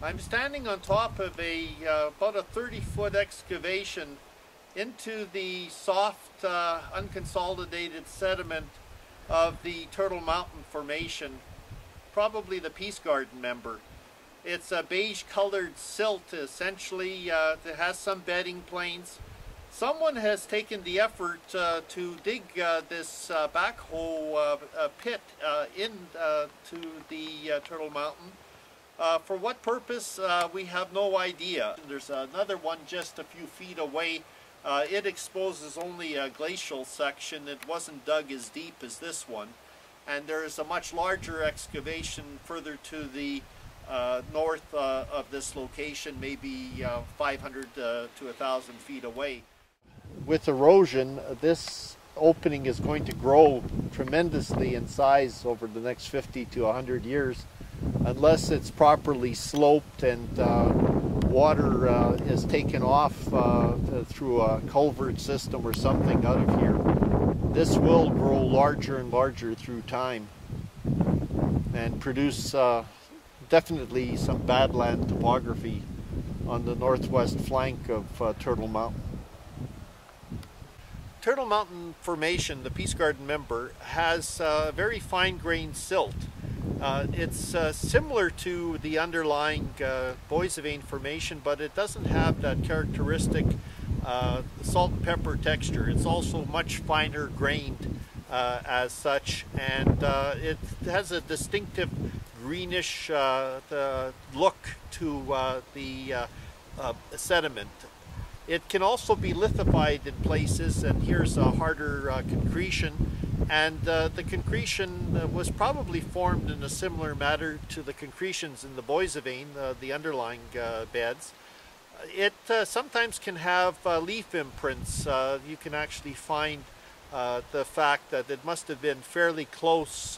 I'm standing on top of about a 30-foot excavation into the soft, unconsolidated sediment of the Turtle Mountain Formation, probably the Peace Garden Member. It's a beige-colored silt, essentially, that has some bedding planes. Someone has taken the effort to dig this backhoe pit into the Turtle Mountain. For what purpose, we have no idea. There's another one just a few feet away. It exposes only a glacial section. It wasn't dug as deep as this one. And there is a much larger excavation further to the north of this location, maybe 500 to 1,000 feet away. With erosion, this opening is going to grow tremendously in size over the next 50 to 100 years, unless it's properly sloped and water is taken off through a culvert system or something out of here. This will grow larger and larger through time and produce definitely some badland topography on the northwest flank of Turtle Mountain. Turtle Mountain Formation, the Peace Garden Member, has very fine-grained silt. It's similar to the underlying Boissevain Formation, but it doesn't have that characteristic salt and pepper texture. It's also much finer grained as such, and it has a distinctive greenish look to the sediment. It can also be lithified in places, and here's a harder concretion. And the concretion was probably formed in a similar manner to the concretions in the Boissevain, the underlying beds. It sometimes can have leaf imprints. You can actually find the fact that it must have been fairly close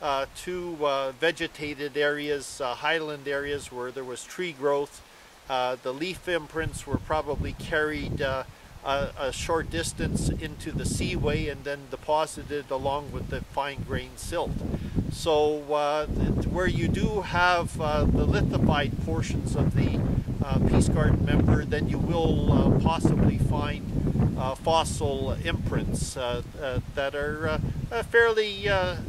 to vegetated areas, highland areas where there was tree growth. The leaf imprints were probably carried a short distance into the seaway and then deposited along with the fine-grained silt. So where you do have the lithified portions of the Peace Garden Member, then you will possibly find fossil imprints that are fairly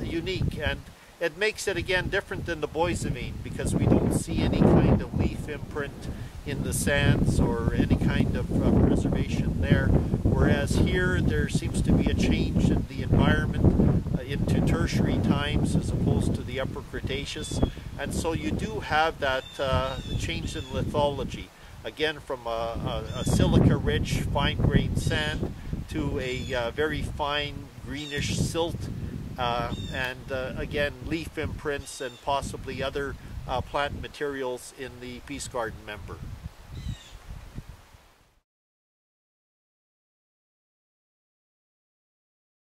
unique, and it makes it again different than the Boissevain because we don't see any kind of leaf imprint in the sands or any kind of preservation there, whereas here there seems to be a change in the environment into tertiary times as opposed to the Upper Cretaceous, and so you do have that change in lithology, again from a silica-rich fine-grained sand to a very fine greenish silt, and again leaf imprints and possibly other plant materials in the Peace Garden Member.